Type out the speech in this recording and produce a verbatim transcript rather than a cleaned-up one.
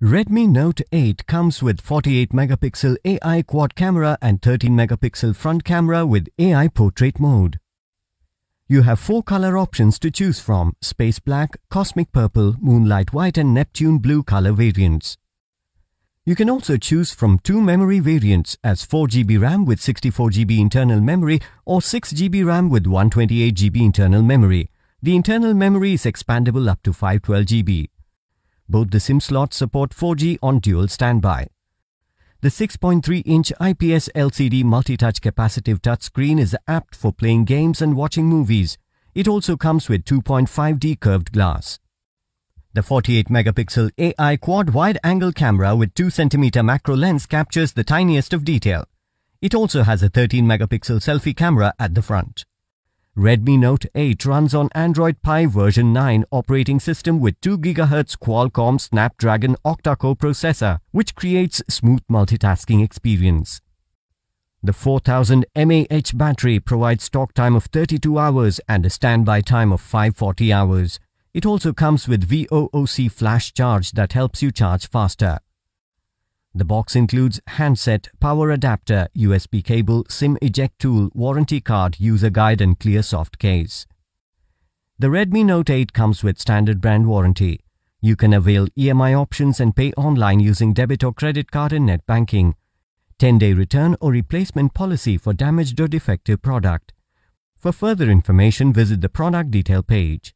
Redmi Note eight comes with forty-eight megapixel A I quad camera and thirteen megapixel front camera with A I portrait mode. You have four color options to choose from: Space Black, Cosmic Purple, Moonlight White and Neptune Blue color variants. You can also choose from two memory variants as four G B RAM with sixty-four G B internal memory or six G B RAM with one twenty-eight G B internal memory. The internal memory is expandable up to five twelve G B. Both the SIM slots support four G on dual standby. The six point three inch I P S L C D multi-touch capacitive touchscreen is apt for playing games and watching movies. It also comes with two point five D curved glass. The forty-eight megapixel A I quad wide-angle camera with two centimeter macro lens captures the tiniest of detail. It also has a thirteen megapixel selfie camera at the front. Redmi Note eight runs on Android Pie version nine operating system with two gigahertz Qualcomm Snapdragon octa-core processor, which creates smooth multitasking experience. The four thousand milliamp hour battery provides talk time of thirty-two hours and a standby time of five hundred forty hours. It also comes with V O O C flash charge that helps you charge faster. The box includes handset, power adapter, U S B cable, SIM eject tool, warranty card, user guide and clear soft case. The Redmi Note eight comes with standard brand warranty. You can avail E M I options and pay online using debit or credit card and net banking. ten day return or replacement policy for damaged or defective product. For further information, visit the product detail page.